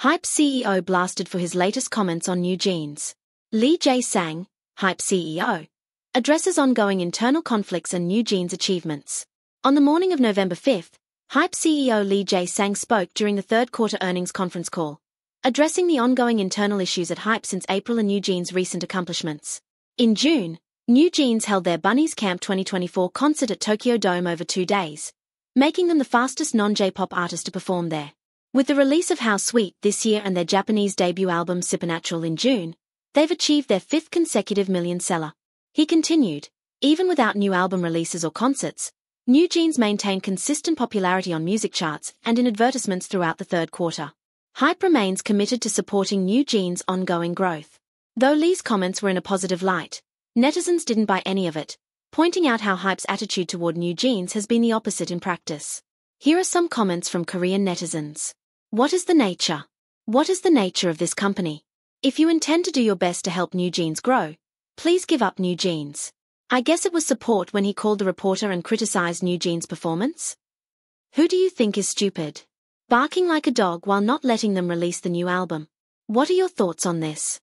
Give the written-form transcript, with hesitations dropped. HYBE CEO blasted for his latest comments on NewJeans. Lee Jae-sang, HYBE CEO, addresses ongoing internal conflicts and NewJeans' achievements. On the morning of November 5, HYBE CEO Lee Jae-sang spoke during the third-quarter earnings conference call, addressing the ongoing internal issues at HYBE since April and NewJeans' recent accomplishments. In June, NewJeans held their Bunnies Camp 2024 concert at Tokyo Dome over 2 days, making them the fastest non-J-pop artist to perform there. With the release of How Sweet this year and their Japanese debut album Supernatural in June, they've achieved their 5th consecutive million seller. He continued, even without new album releases or concerts, NewJeans maintained consistent popularity on music charts and in advertisements throughout the third quarter. HYBE remains committed to supporting NewJeans' ongoing growth. Though Lee's comments were in a positive light, netizens didn't buy any of it, pointing out how HYBE's attitude toward NewJeans has been the opposite in practice. Here are some comments from Korean netizens. What is the nature of this company? If you intend to do your best to help NewJeans grow, please give up NewJeans. I guess it was support when he called the reporter and criticized NewJeans' performance? Who do you think is stupid? Barking like a dog while not letting them release the new album. What are your thoughts on this?